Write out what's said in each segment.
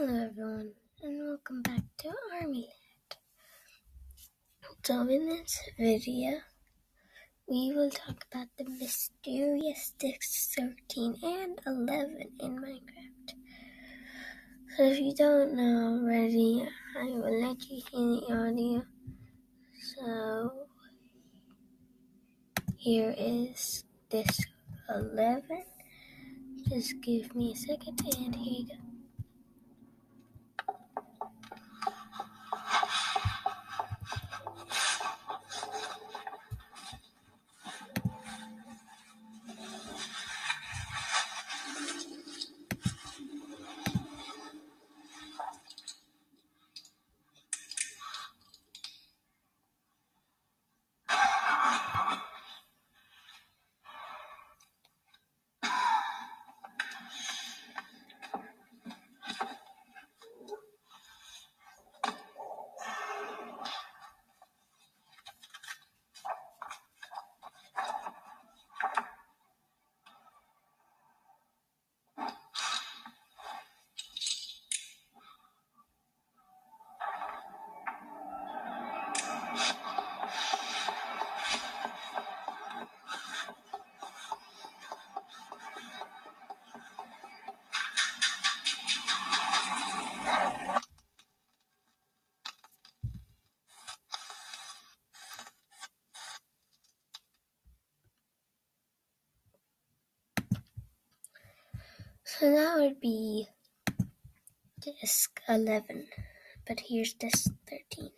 Hello everyone, and welcome back to ArmyLand. So in this video, we will talk about the mysterious discs 13 and 11 in Minecraft. So if you don't know already, I will let you hear the audio. So here is disc 11. Just give me a second, and here you go. So that would be disc 11, but here's disc 13.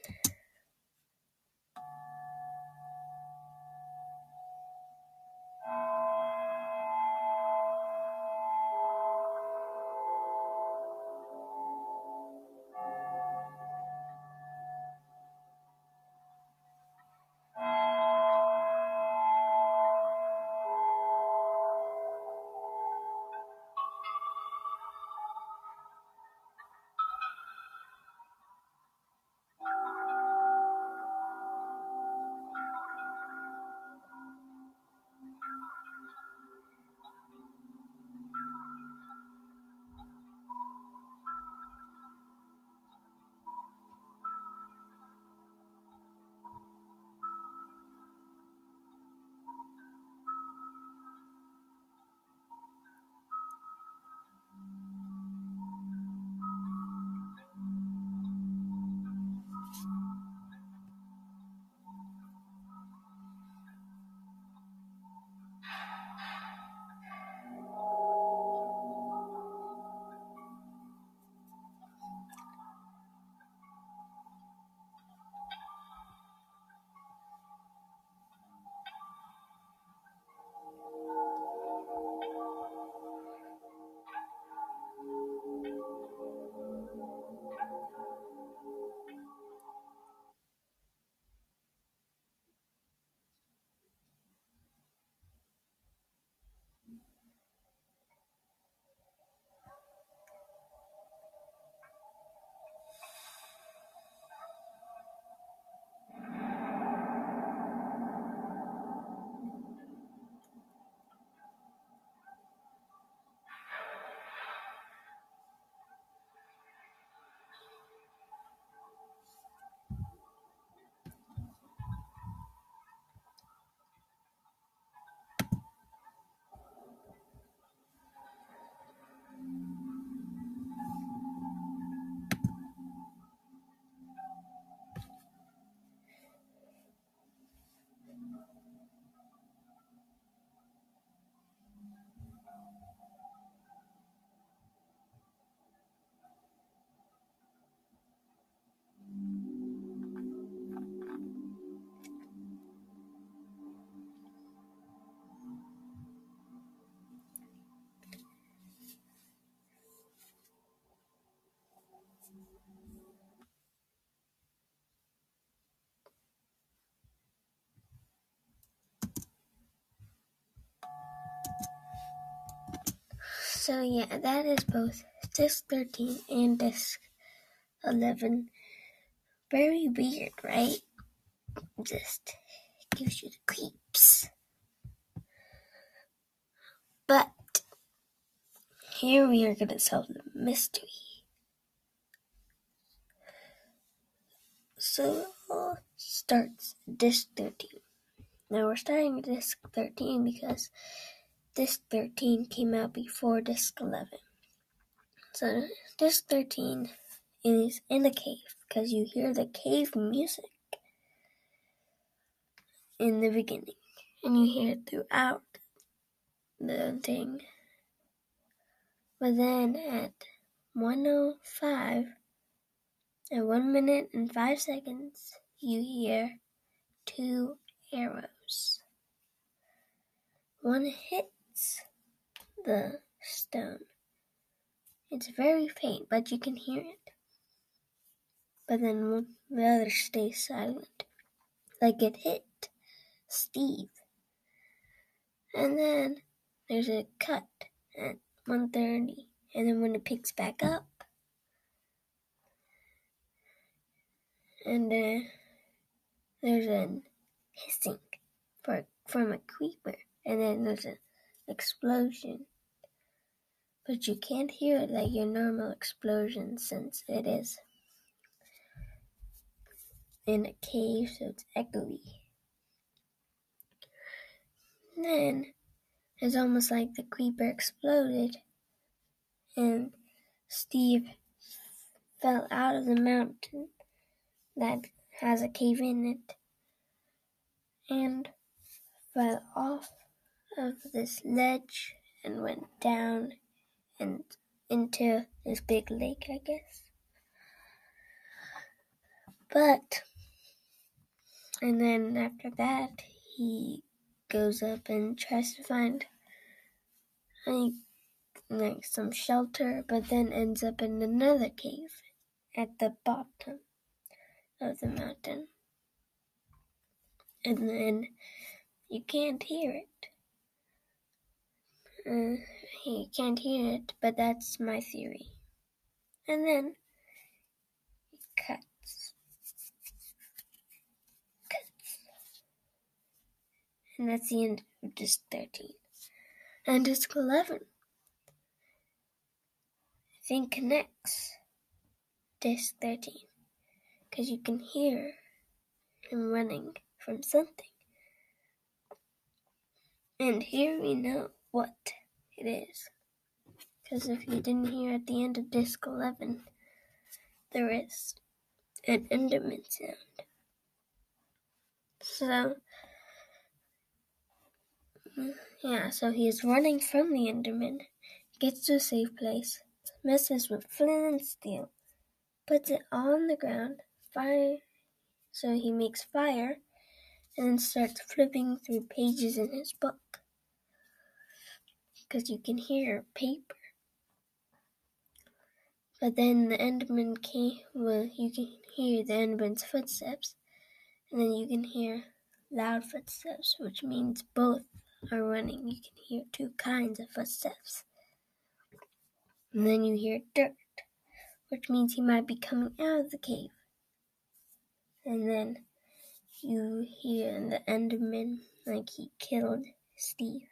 So yeah, that is both disc 13 and disc 11. Very weird, right? Just gives you the creeps. But here we are going to solve the mystery So starts disk 13. Now we're starting with disk 13 because disk 13 came out before disk 11. So disk 13 is in a cave because you hear the cave music in the beginning and you hear it throughout the thing. But then at 1:05 at 1 minute and 5 seconds, you hear 2 arrows. One hits the stone. It's very faint, but you can hear it. But then the other stays silent, like it hit Steve. And then there's a cut at 1:30, and then when it picks back up, and there's an hissing from a creeper, and then there's an explosion. But you can't hear it like your normal explosion since it is in a cave, so it's echoey. And then it's almost like the creeper exploded and Steve fell out of the mountain that has a cave in it and fell off of this ledge and went down and into this big lake, I guess. But, and then after that, he goes up and tries to find like some shelter, but then ends up in another cave at the bottom of the mountain. And then you can't hear it. You can't hear it, but that's my theory. And then it cuts. And that's the end of disk 13. And disk 11, I think, connects disk 13. Because you can hear him running from something. And here we know what it is, because if you didn't hear at the end of disk 11, there is an Enderman sound. So, so he is running from the Enderman, gets to a safe place, messes with flint and steel, puts it on the ground, so he makes fire, and then starts flipping through pages in his book. Because you can hear paper. But then the Enderman you can hear the Enderman's footsteps, and then you can hear loud footsteps, which means both are running. You can hear 2 kinds of footsteps. And then you hear dirt, which means he might be coming out of the cave. And then you hear the Enderman, like he killed Steve.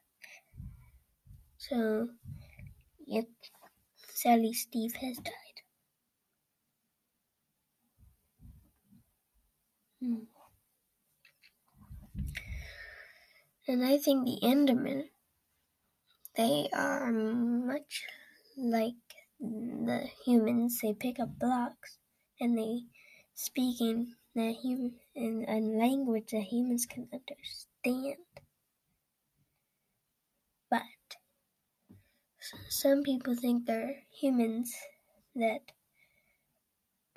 So, yep, sadly, Steve has died. And I think the Endermen, they are much like the humans. They pick up blocks and they speak in a language that humans can understand. But some people think they're humans that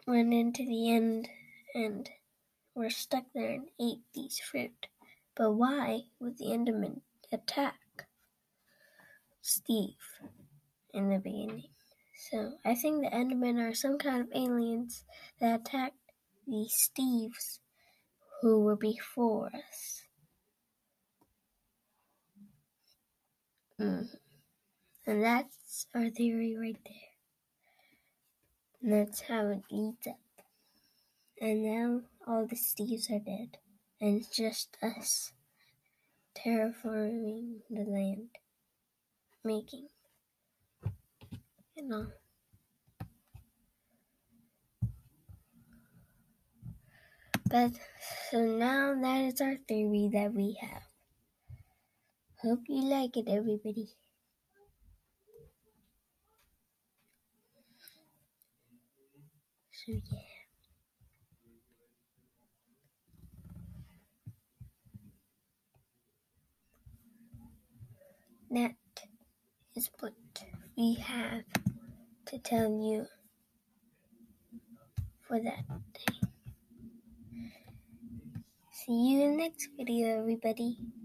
went into the end and were stuck there and ate these fruit. But why would the Enderman attack Steve in the beginning? So I think the Endermen are some kind of aliens that attacked the Steves who were before us. And that's our theory right there. And that's how it leads up. And now all the Steves are dead. And it's just us terraforming the land. Making. And all. But so now that is our theory that we have. Hope you like it, everybody. So yeah. That is what we have to tell you for that day. See you in the next video, everybody.